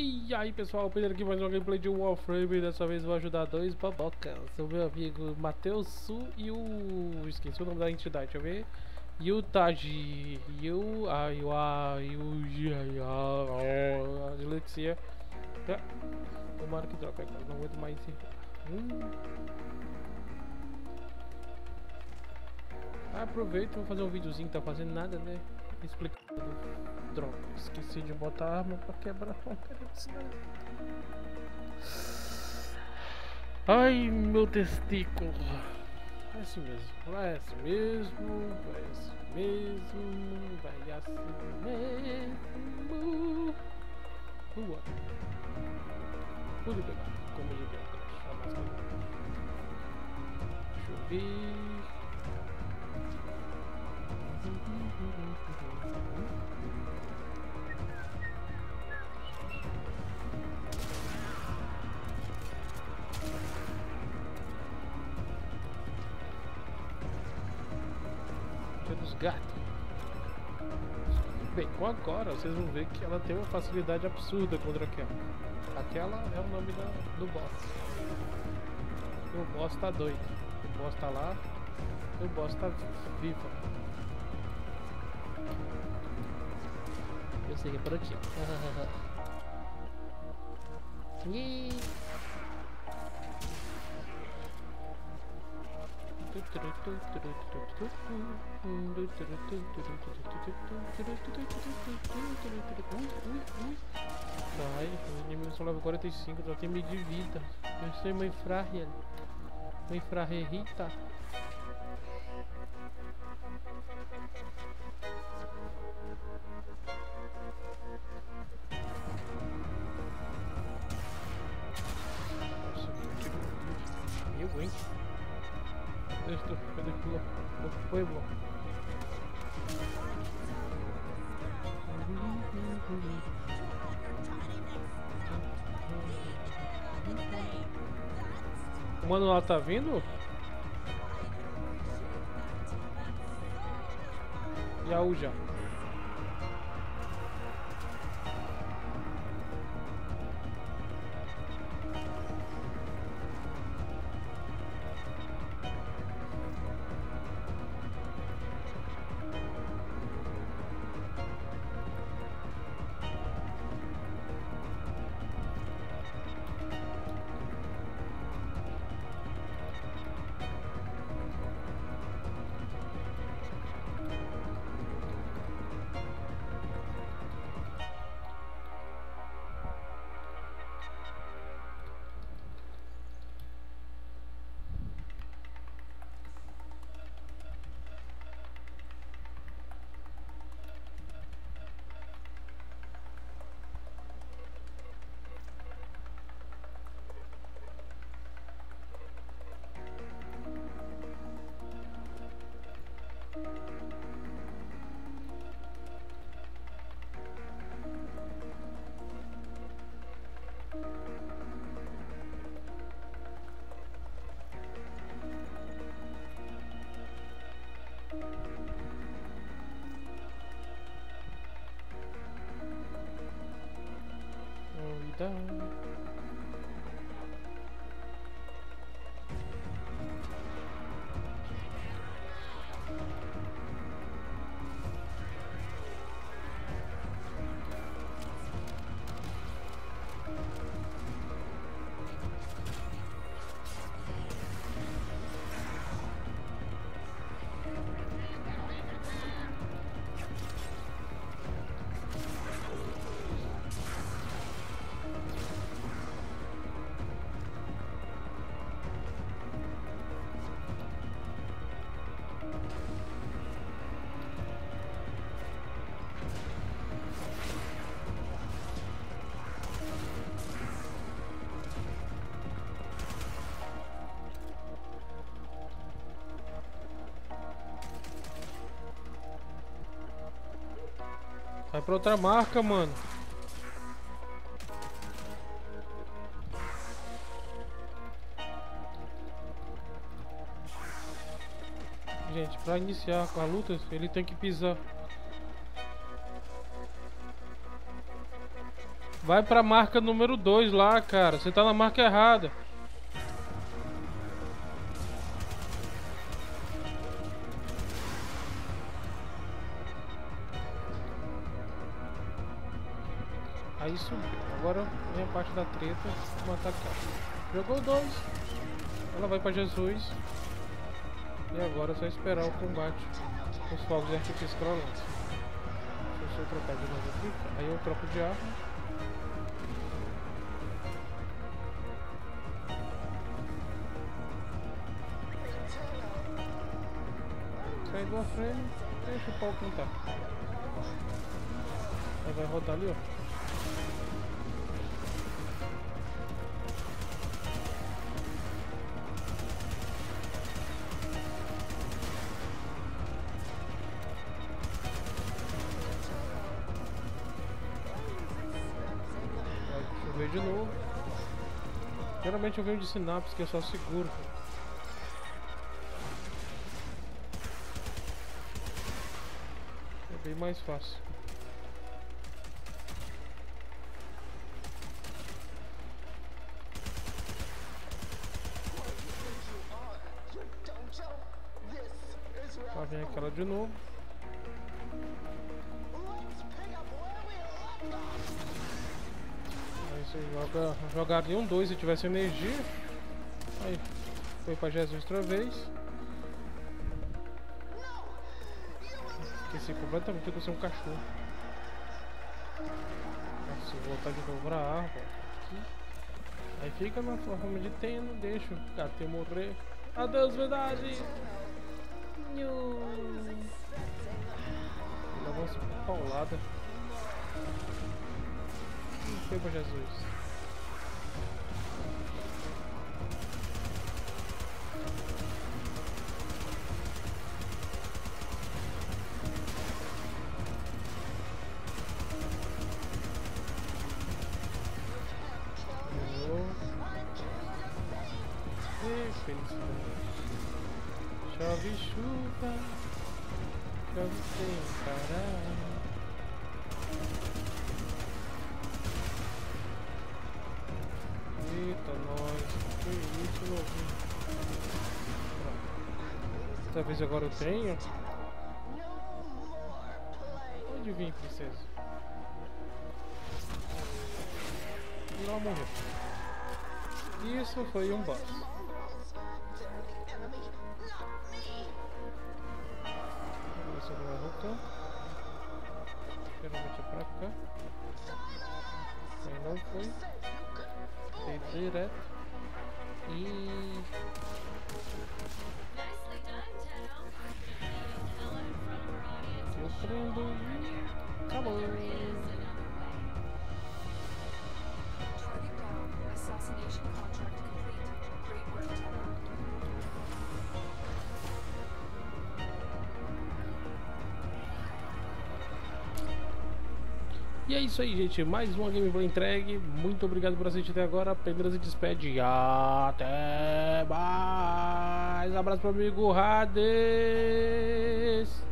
E aí pessoal, Pneira aqui mais uma gameplay de Warframe. Dessa vez vou ajudar dois bobocas, o meu amigo Matheus Su e o... esqueci o nome da entidade, deixa eu ver. E o Taji, e o... ai, a dislexia. Tomara que droga, cara, não aguento mais errar. Aproveito, vou fazer um videozinho que tá fazendo nada, né? Explicando. Droga, esqueci de botar a arma pra quebrar. Ai, meu testículo. É assim mesmo, é assim mesmo, é assim mesmo, vai assim mesmo. Boa. Tudo bem, como ele deu. Deixa eu ver. Dia dos gatos. Bem, com agora vocês vão ver que ela tem uma facilidade absurda contra aquela. Aquela é o nome do boss. O boss tá doido. O boss tá lá. O boss tá vivo. Eu sei que é por aqui, ó. Ai, os inimigos só levam 45, só tem meio de vida. Eu sei, mãe frágil. Mãe fragilita. Esto es de culo, los pueblos. O manual tá vindo? Yaú já. Vai pra outra marca, mano. Gente, pra iniciar com a luta, ele tem que pisar. Vai pra marca número 2 lá, cara. Você tá na marca errada. Aí subiu. Agora vem a parte da treta. Vou matar a caixa. Jogou 2. Ela vai pra Jesus. E agora é só esperar o combate com os fogos de artifício pra lança. Deixa eu só trocar de novo aqui. Aí eu troco de arma. Sai do Warframe. Deixa o pau pintar. Ela vai rodar ali, ó. De novo. Geralmente eu venho de sinapse, que é só seguro. É bem mais fácil. Lá vem aquela de novo. Você jogaria um 2 se tivesse energia. Aí foi pra Jesus outra vez. Esqueci completamente que eu sou um cachorro. Se eu voltar de novo pra árvore aqui. Aí fica na forma de teno, deixa o KT morrer. Adeus, verdade! Dá uma paulada. Foi pra Jesus. Chove chuva, chove sem parar. Eita, nós, que isso, louco. Dessa vez agora eu tenho. Onde vim, princesa? E ela morreu. Isso foi um boss. Isso não vai voltar. Geralmente é pra cá. Aí não foi. Direto e mostrando, acabou. E é isso aí, gente. Mais uma gameplay entregue. Muito obrigado por assistir até agora. Pneira se despede. Até mais. Abraço pro amigo Hades.